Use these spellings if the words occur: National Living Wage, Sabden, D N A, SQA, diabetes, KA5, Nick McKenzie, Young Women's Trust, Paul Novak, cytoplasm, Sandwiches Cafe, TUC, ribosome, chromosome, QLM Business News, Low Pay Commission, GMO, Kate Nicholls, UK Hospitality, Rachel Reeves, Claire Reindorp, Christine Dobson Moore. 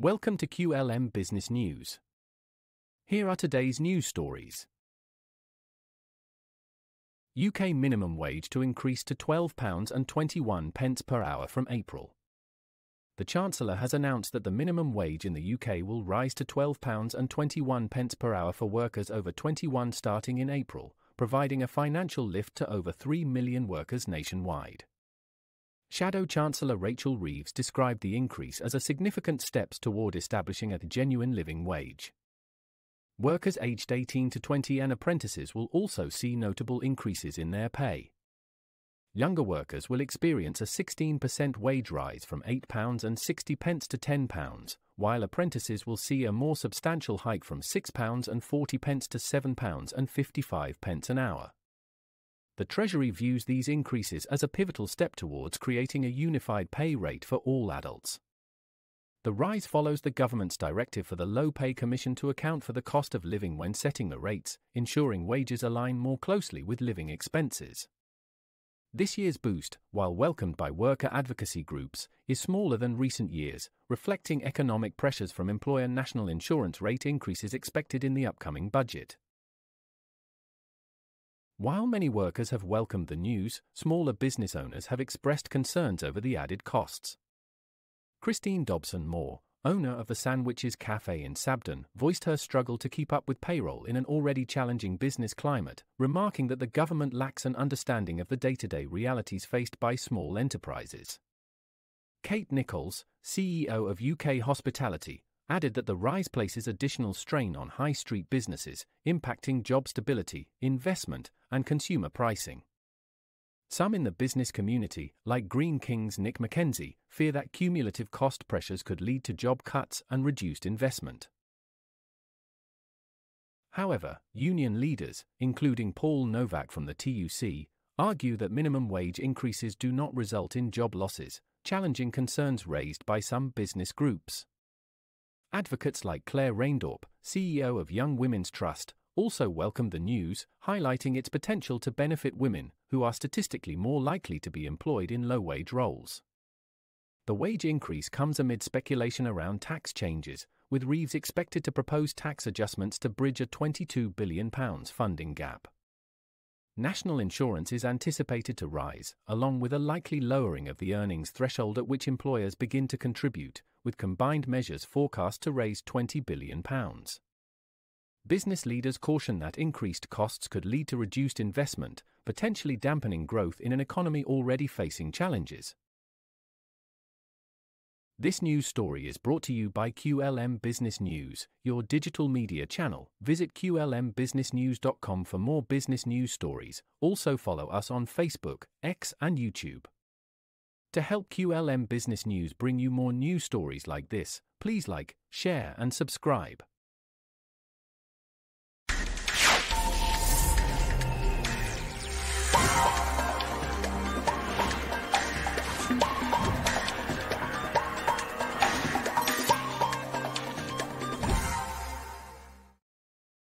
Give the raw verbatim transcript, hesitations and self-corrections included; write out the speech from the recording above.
Welcome to Q L M Business News. Here are today's news stories. U K minimum wage to increase to twelve pounds twenty-one per hour from April. The Chancellor has announced that the minimum wage in the U K will rise to twelve pounds twenty-one per hour for workers over twenty-one starting in April, providing a financial lift to over three million workers nationwide. Shadow Chancellor Rachel Reeves described the increase as a significant step toward establishing a genuine living wage. Workers aged eighteen to twenty and apprentices will also see notable increases in their pay. Younger workers will experience a sixteen percent wage rise from eight pounds sixty to ten pounds, while apprentices will see a more substantial hike from six pounds forty to seven pounds fifty-five an hour. The Treasury views these increases as a pivotal step towards creating a unified pay rate for all adults. The rise follows the government's directive for the Low Pay Commission to account for the cost of living when setting the rates, ensuring wages align more closely with living expenses. This year's boost, while welcomed by worker advocacy groups, is smaller than recent years, reflecting economic pressures from employer national insurance rate increases expected in the upcoming budget. While many workers have welcomed the news, smaller business owners have expressed concerns over the added costs. Christine Dobson Moore, owner of the Sandwiches Cafe in Sabden, voiced her struggle to keep up with payroll in an already challenging business climate, remarking that the government lacks an understanding of the day-to-day realities faced by small enterprises. Kate Nicholls, C E O of U K Hospitality, added that the rise places additional strain on high street businesses, impacting job stability, investment, and consumer pricing. Some in the business community, like Green King's Nick McKenzie, fear that cumulative cost pressures could lead to job cuts and reduced investment. However, union leaders, including Paul Novak from the T U C, argue that minimum wage increases do not result in job losses, challenging concerns raised by some business groups. Advocates like Claire Reindorp, C E O of Young Women's Trust, also welcomed the news, highlighting its potential to benefit women, who are statistically more likely to be employed in low-wage roles. The wage increase comes amid speculation around tax changes, with Reeves expected to propose tax adjustments to bridge a twenty-two billion pounds funding gap. National insurance is anticipated to rise, along with a likely lowering of the earnings threshold at which employers begin to contribute, with combined measures forecast to raise twenty billion pounds. Business leaders caution that increased costs could lead to reduced investment, potentially dampening growth in an economy already facing challenges. This news story is brought to you by Q L M Business News, your digital media channel. Visit Q L M business news dot com for more business news stories. Also follow us on Facebook, X, and YouTube. To help Q L M Business News bring you more news stories like this, please like, share, and subscribe.